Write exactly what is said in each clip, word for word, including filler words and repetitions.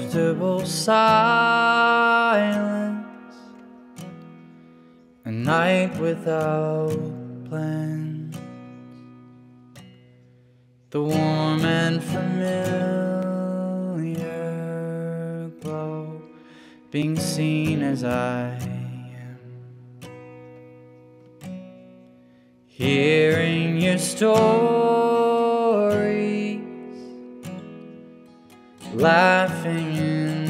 comfortable silence, a night without plans, the warm and familiar glow, being seen as I am, hearing your story, laughing and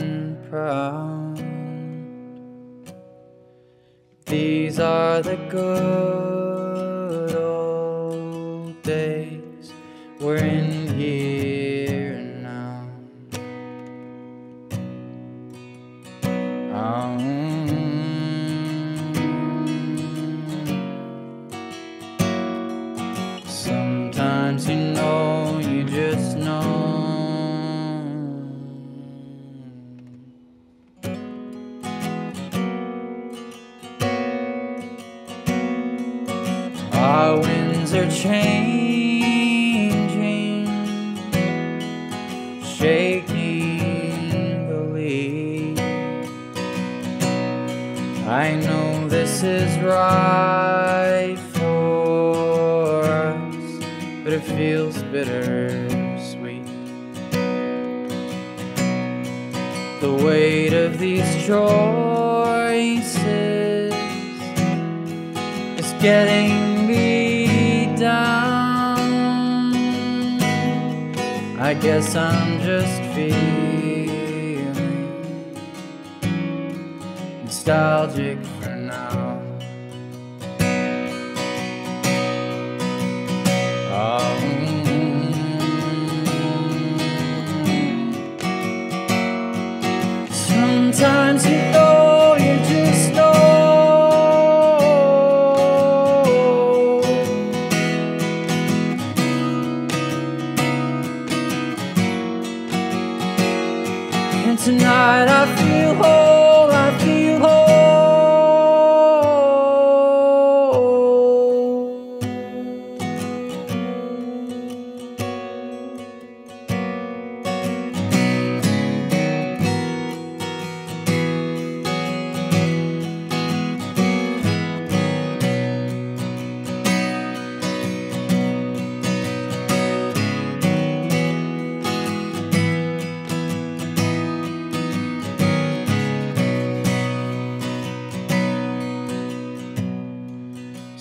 proud. These are the good old days. We're in here now. um, Sometimes you know, you just know, our winds are changing, shaking the leaves. I know this is right for us, but it feels bittersweet. The weight of these choices is getting down. I guess I'm just feeling nostalgic for now. um, Sometimes you know, and tonight I feel whole, I feel whole.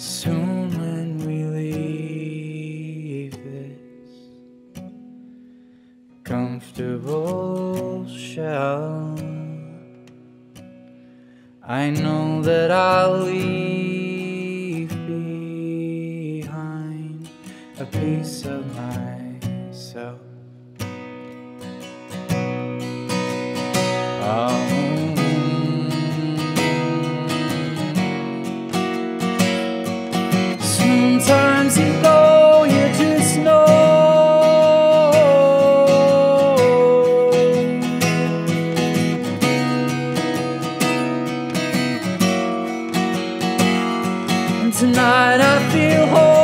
Soon when we leave this comfortable shell, I know that I'll leave behind a piece of myself. um, Sometimes you know, you just know, and tonight I feel whole.